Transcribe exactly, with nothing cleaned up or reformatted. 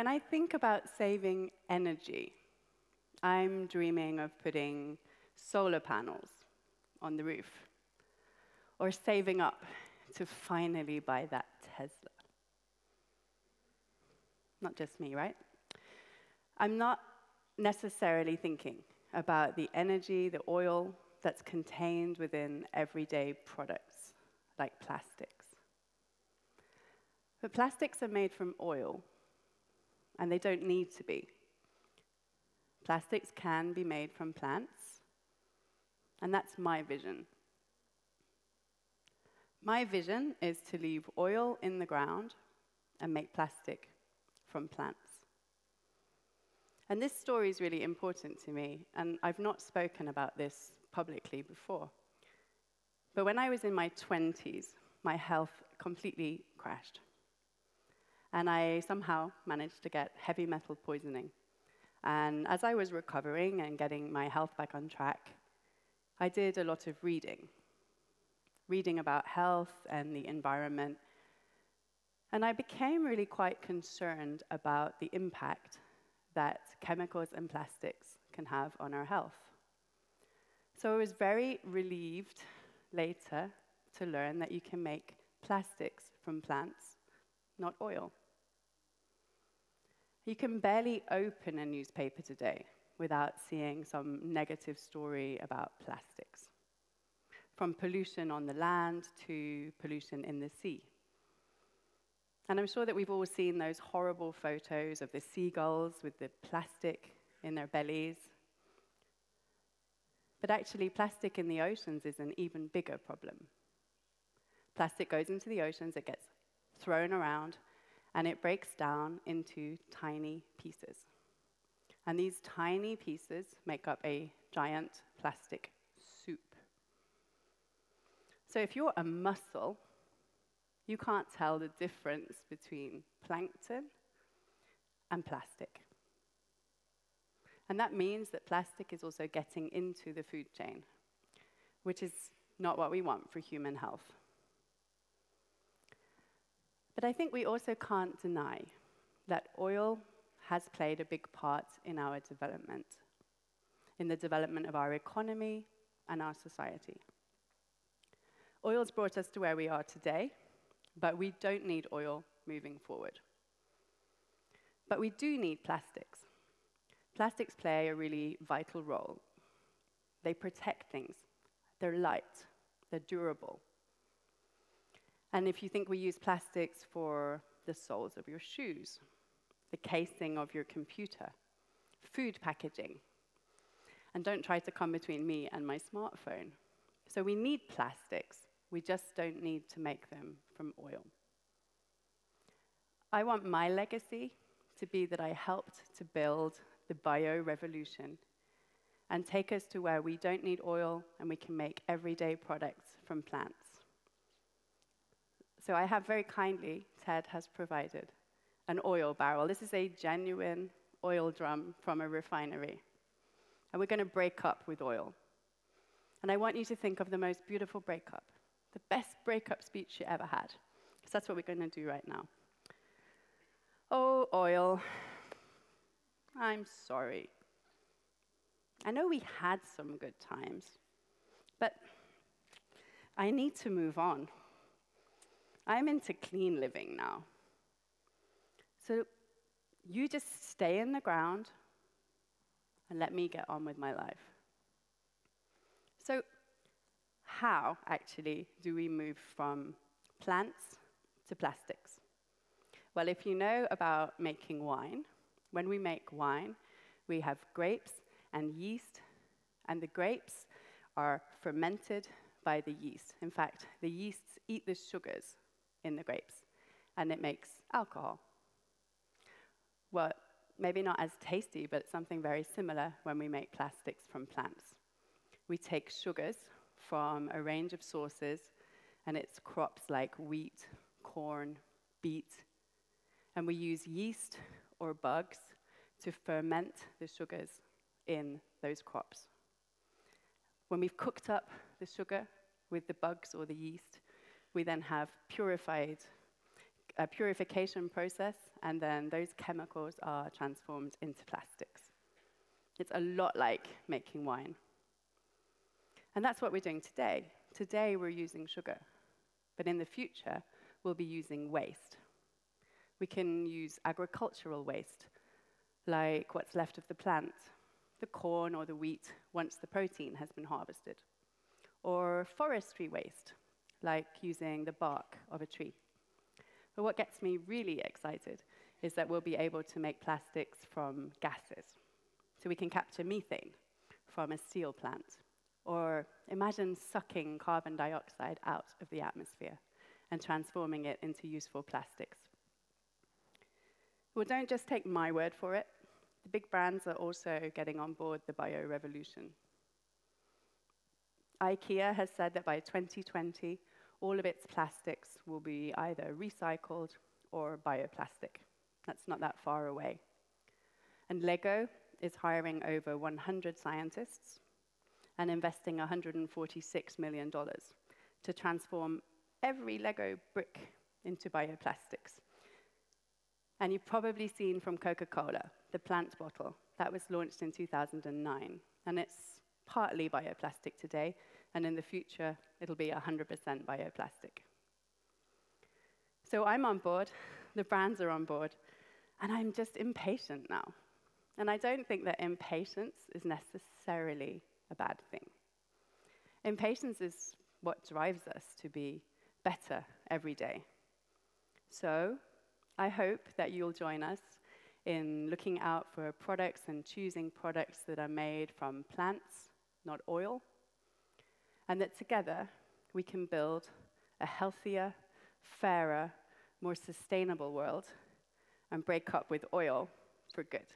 when I think about saving energy, I'm dreaming of putting solar panels on the roof or saving up to finally buy that Tesla. Not just me, right? I'm not necessarily thinking about the energy, the oil that's contained within everyday products, like plastics. But plastics are made from oil, and they don't need to be. Plastics can be made from plants, and that's my vision. My vision is to leave oil in the ground and make plastic from plants. And this story is really important to me, and I've not spoken about this publicly before. But when I was in my twenties, my health completely crashed. And I somehow managed to get heavy metal poisoning. And as I was recovering and getting my health back on track, I did a lot of reading. Reading about health and the environment. And I became really quite concerned about the impact that chemicals and plastics can have on our health. So I was very relieved later to learn that you can make plastics from plants, not oil. You can barely open a newspaper today without seeing some negative story about plastics, from pollution on the land to pollution in the sea. And I'm sure that we've all seen those horrible photos of the seagulls with the plastic in their bellies. But actually, plastic in the oceans is an even bigger problem. Plastic goes into the oceans, it gets thrown around, and it breaks down into tiny pieces. And these tiny pieces make up a giant plastic soup. So if you're a mussel, you can't tell the difference between plankton and plastic. And that means that plastic is also getting into the food chain, which is not what we want for human health. But I think we also can't deny that oil has played a big part in our development, in the development of our economy and our society. Oil's brought us to where we are today, but we don't need oil moving forward. But we do need plastics. Plastics play a really vital role. They protect things. They're light. They're durable. And if you think we use plastics for the soles of your shoes, the casing of your computer, food packaging, and don't try to come between me and my smartphone. So we need plastics. We just don't need to make them from oil. I want my legacy to be that I helped to build the bio-revolution and take us to where we don't need oil and we can make everyday products from plants. So I have very kindly, Ted has provided an oil barrel. This is a genuine oil drum from a refinery. And we're going to break up with oil. And I want you to think of the most beautiful breakup. The best breakup speech you ever had. Because that's what we're going to do right now. Oh, oil. I'm sorry. I know we had some good times, but I need to move on. I'm into clean living now. So you just stay in the ground and let me get on with my life. So how, actually, do we move from plants to plastics? Well, if you know about making wine, when we make wine, we have grapes and yeast, and the grapes are fermented by the yeast. In fact, the yeasts eat the sugars in the grapes, and it makes alcohol. Well, maybe not as tasty, but something very similar when we make plastics from plants. We take sugars from a range of sources, and it's crops like wheat, corn, beet. And we use yeast or bugs to ferment the sugars in those crops. When we've cooked up the sugar with the bugs or the yeast, we then have purified, a purification process, and then those chemicals are transformed into plastics. It's a lot like making wine. And that's what we're doing today. Today, we're using sugar. But in the future, we'll be using waste. We can use agricultural waste, like what's left of the plant, the corn or the wheat, once the protein has been harvested. Or forestry waste, like using the bark of a tree. But what gets me really excited is that we'll be able to make plastics from gases. So we can capture methane from a steel plant. Or imagine sucking carbon dioxide out of the atmosphere and transforming it into useful plastics. Well, don't just take my word for it. The big brands are also getting on board the bio-revolution. IKEA has said that by twenty twenty, all of its plastics will be either recycled or bioplastic. That's not that far away. And Lego is hiring over one hundred scientists and investing one hundred forty-six million dollars to transform every Lego brick into bioplastics. And you've probably seen from Coca-Cola, the plant bottle. That was launched in two thousand nine, and it's partly bioplastic today, and in the future, it'll be one hundred percent bioplastic. So I'm on board, the brands are on board, and I'm just impatient now. And I don't think that impatience is necessarily a bad thing. Impatience is what drives us to be better every day. So I hope that you'll join us in looking out for products and choosing products that are made from plants, not oil, and that together we can build a healthier, fairer, more sustainable world and break up with oil for good.